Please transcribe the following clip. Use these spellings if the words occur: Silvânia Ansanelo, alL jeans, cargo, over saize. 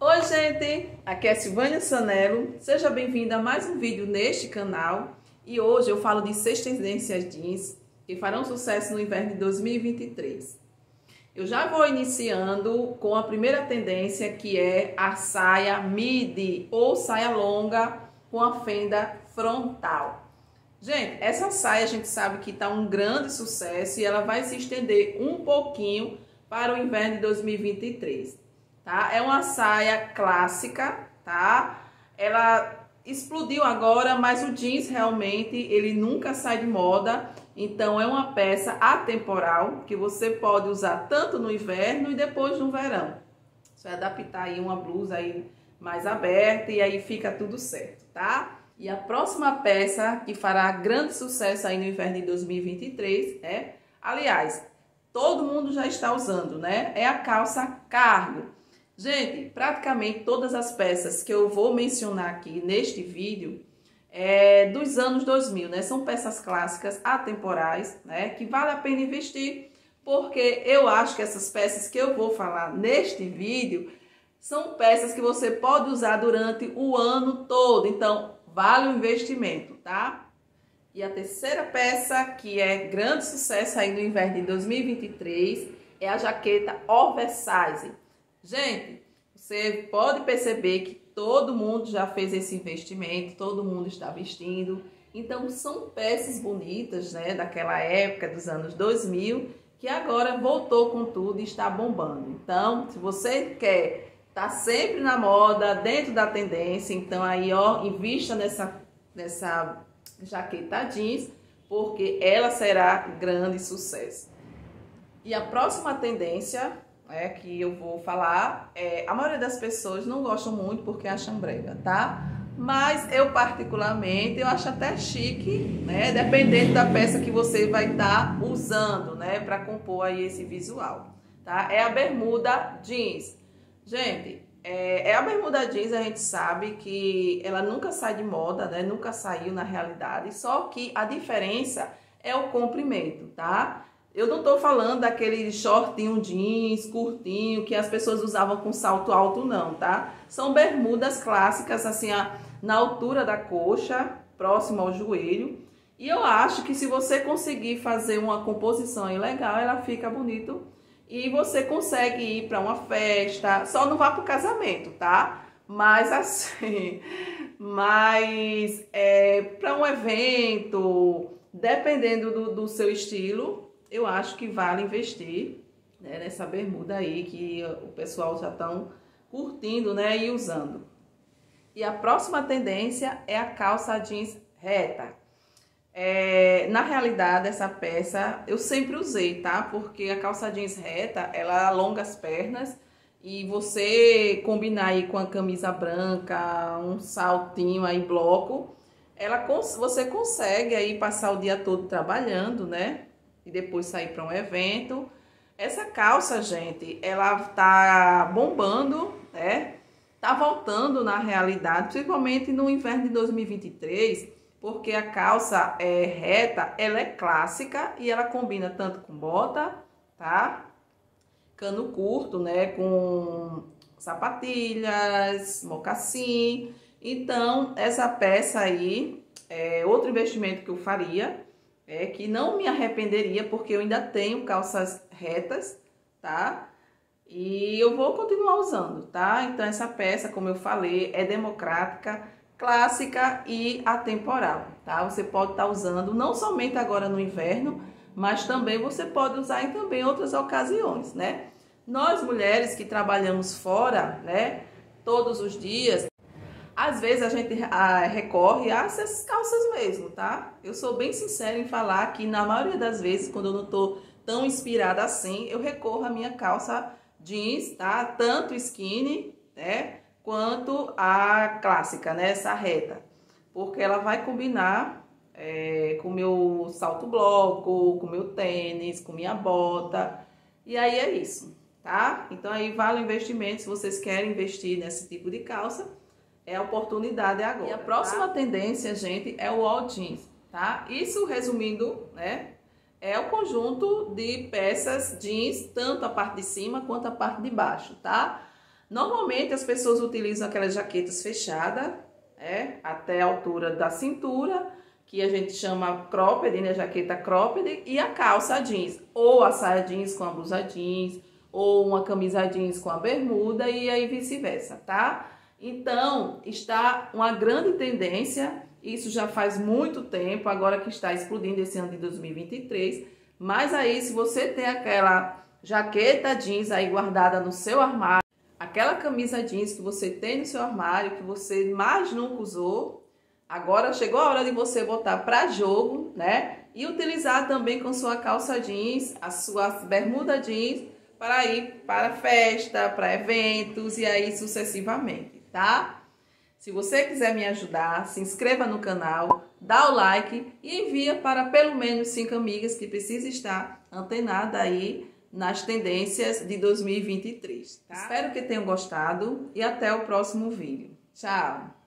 Oi gente, aqui é Silvânia Ansanelo, seja bem-vinda a mais um vídeo neste canal e hoje eu falo de 6 tendências jeans que farão sucesso no inverno de 2023. Eu já vou iniciando com a primeira tendência, que é a saia midi ou saia longa com a fenda frontal. Gente, essa saia a gente sabe que tá um grande sucesso e ela vai se estender um pouquinho para o inverno de 2023. Tá? É uma saia clássica, tá? Ela explodiu agora, mas o jeans realmente, ele nunca sai de moda. Então, é uma peça atemporal, que você pode usar tanto no inverno e depois no verão. Você vai adaptar aí uma blusa aí mais aberta e aí fica tudo certo, tá? E a próxima peça que fará grande sucesso aí no inverno de 2023 é... Aliás, todo mundo já está usando, né? É a calça cargo. Gente, praticamente todas as peças que eu vou mencionar aqui neste vídeo é dos anos 2000, né? São peças clássicas, atemporais, né? Que vale a pena investir, porque eu acho que essas peças que eu vou falar neste vídeo são peças que você pode usar durante o ano todo, então vale o investimento, tá? E a terceira peça que é grande sucesso aí no inverno de 2023 é a jaqueta oversize. Gente, você pode perceber que todo mundo já fez esse investimento, todo mundo está vestindo. Então, são peças bonitas, né, daquela época, dos anos 2000, que agora voltou com tudo e está bombando. Então, se você quer estar sempre na moda, dentro da tendência, então aí, ó, invista nessa jaqueta jeans, porque ela será grande sucesso. E a próxima tendência... que eu vou falar, a maioria das pessoas não gostam muito porque acham brega, tá? Mas eu particularmente, eu acho até chique, né? Dependendo da peça que você vai estar usando, né? Pra compor aí esse visual, tá? É a bermuda jeans. Gente, a bermuda jeans, a gente sabe que ela nunca sai de moda, né? Nunca saiu na realidade, só que a diferença é o comprimento, tá? Eu não tô falando daquele shortinho jeans, curtinho, que as pessoas usavam com salto alto, não, tá? São bermudas clássicas, assim, na altura da coxa, próximo ao joelho. E eu acho que se você conseguir fazer uma composição aí legal, ela fica bonito. E você consegue ir para uma festa, só não vá pro casamento, tá? Mas assim, para um evento, dependendo do seu estilo... Eu acho que vale investir, né, nessa bermuda aí que o pessoal já estão curtindo, né, e usando. E a próxima tendência é a calça jeans reta. Na realidade, essa peça eu sempre usei, tá? Porque a calça jeans reta, ela alonga as pernas e você combinar aí com a camisa branca, um saltinho aí bloco, você consegue aí passar o dia todo trabalhando, né? E depois sair para um evento. Essa calça, gente, ela tá bombando, né? Tá voltando na realidade, principalmente no inverno de 2023, porque a calça reta, ela é clássica e ela combina tanto com bota, tá? Cano curto, né? Com sapatilhas, mocassim. Então, essa peça aí é outro investimento que eu faria. Que não me arrependeria, porque eu ainda tenho calças retas, tá? E eu vou continuar usando, tá? Então, essa peça, como eu falei, é democrática, clássica e atemporal, tá? Você pode estar usando não somente agora no inverno, mas também você pode usar em também outras ocasiões, né? Nós, mulheres que trabalhamos fora, né? Todos os dias... Às vezes a gente recorre a essas calças mesmo, tá? Eu sou bem sincera em falar que na maioria das vezes, quando eu não tô tão inspirada assim, eu recorro à minha calça jeans, tá? Tanto skinny, né? Quanto a clássica, né? Essa reta. Porque ela vai combinar com o meu salto bloco, com o meu tênis, com minha bota. E aí é isso, tá? Então aí vale o investimento, se vocês querem investir nesse tipo de calça... É a oportunidade agora. E a próxima tendência, gente, é o all jeans, tá? Isso, resumindo, né? É o conjunto de peças jeans, tanto a parte de cima quanto a parte de baixo, tá? Normalmente as pessoas utilizam aquelas jaquetas fechadas, até a altura da cintura, que a gente chama cropped, né, jaqueta cropped, e a calça jeans, ou a saia jeans com a blusa jeans, ou uma camisa jeans com a bermuda, e aí vice-versa, tá? Então, está uma grande tendência, isso já faz muito tempo, agora que está explodindo esse ano de 2023, mas aí se você tem aquela jaqueta jeans aí guardada no seu armário, aquela camisa jeans que você tem no seu armário, que você mais nunca usou, agora chegou a hora de você botar para jogo, né? E utilizar também com sua calça jeans, a sua bermuda jeans, para ir para festa, para eventos e aí sucessivamente, tá? Se você quiser me ajudar, se inscreva no canal, dá o like e envia para pelo menos 5 amigas que precisam estar antenada aí nas tendências de 2023, tá? Espero que tenham gostado e até o próximo vídeo. Tchau!